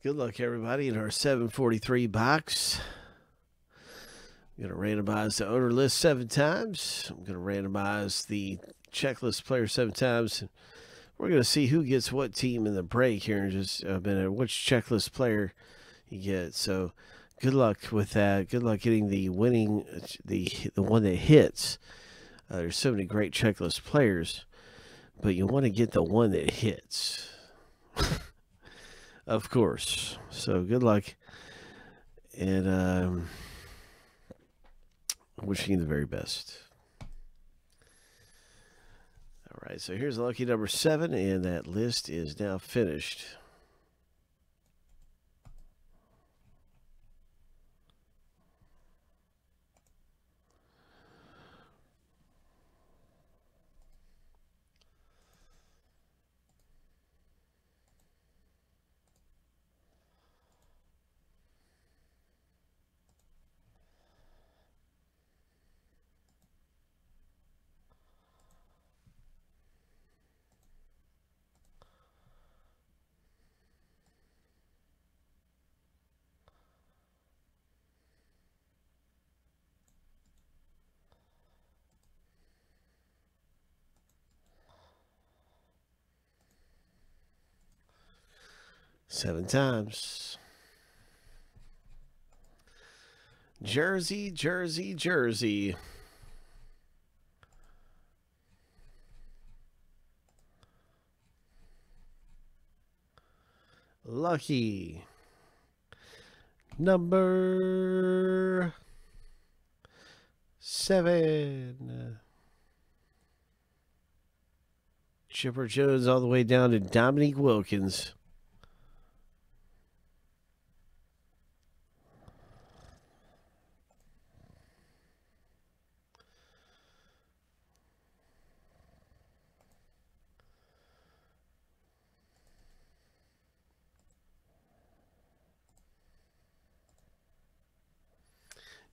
Good luck, everybody, in our 743 box. I'm going to randomize the owner list 7 times. I'm going to randomize the checklist player 7 times. We're going to see who gets what team in the break here in just a minute, which checklist player you get. So good luck with that. Good luck getting the winning, the one that hits. There's so many great checklist players, but you want to get the one that hits. Of course. So good luck. And wishing you the very best. All right. So here's lucky number 7. And that list is now finished. Seven times. Jersey, Jersey, Jersey. Lucky number 7. Chipper Jones all the way down to Dominique Wilkins.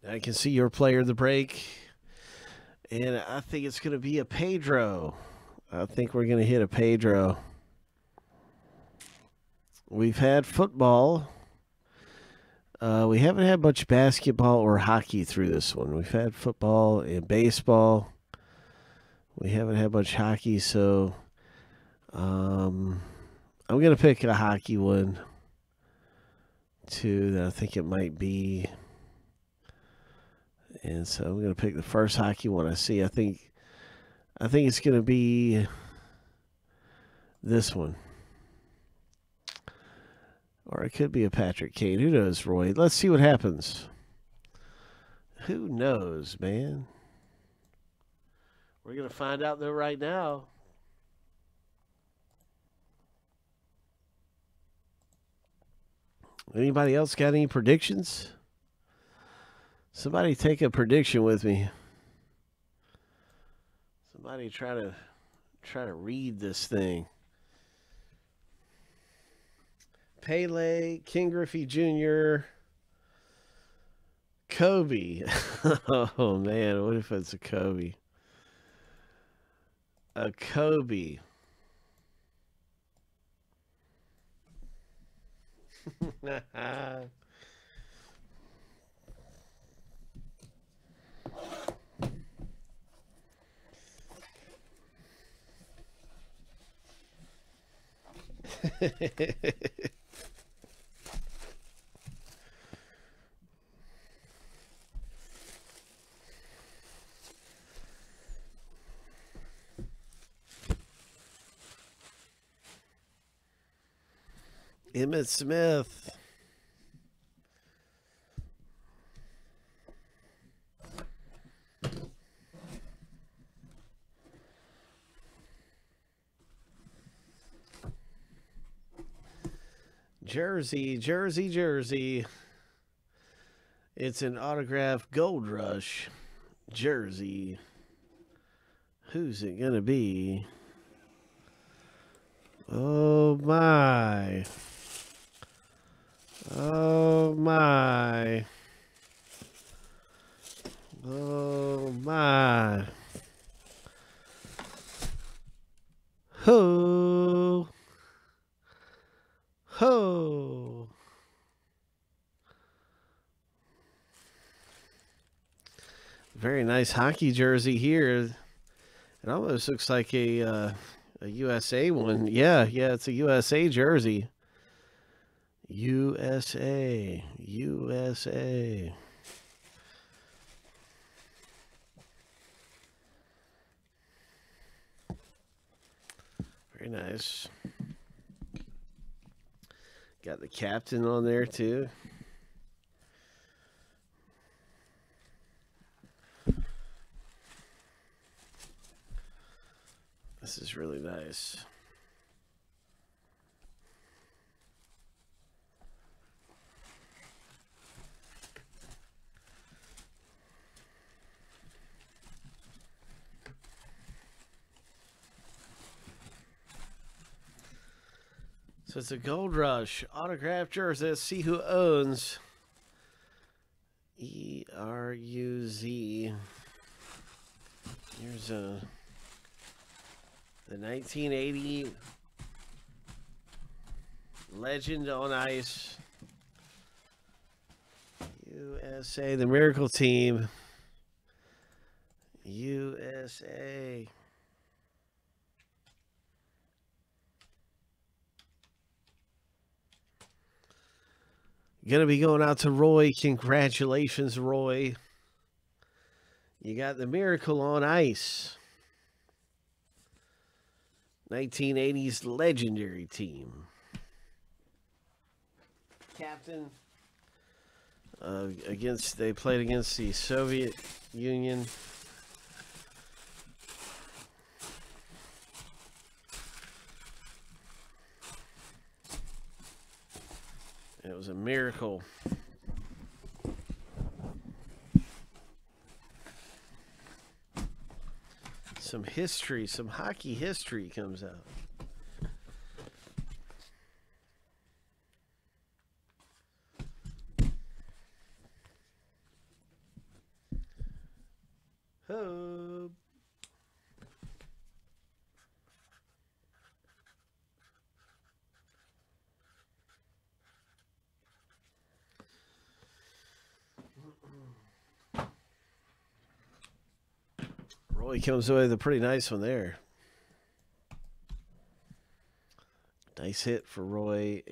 I can see your player of the break, and I think it's going to be a Pedro. I think we're going to hit a Pedro. We've had football. We haven't had much basketball or hockey through this one. We've had football and baseball. We haven't had much hockey, so I'm going to pick a hockey one, too, that I think it might be. And so I'm going to pick the first hockey one I see. I think it's going to be this one. Or it could be a Patrick Kane. Who knows, Roy? Let's see what happens. Who knows, man? We're going to find out, though, right now. Anybody else got any predictions? Somebody take a prediction with me. Somebody try to read this thing. Pele, King Griffey Jr., Kobe. Oh man, what if it's a Kobe? A Kobe. Emmett Smith. Jersey, Jersey, Jersey. It's an autographed Gold Rush jersey. Who's it going to be? Oh, my. Oh, my. Oh, my. Ho. Ho. very nice hockey jersey here. It almost looks like a USA one. Yeah, it's a USA jersey. USA. Very nice. Got the captain on there too. This is really nice. So it's a Gold Rush autographed jersey. Let's see who owns. E-R-U-Z. Here's the 1980 Legend on Ice. USA, the Miracle Team. USA. Gonna be going out to Roy. Congratulations, Roy. You got the Miracle on Ice. 1980s legendary team. Captain. They played against the Soviet Union. It was a miracle. Some history, some hockey history comes out. Oh. Roy comes away with a pretty nice one there. Nice hit for Roy.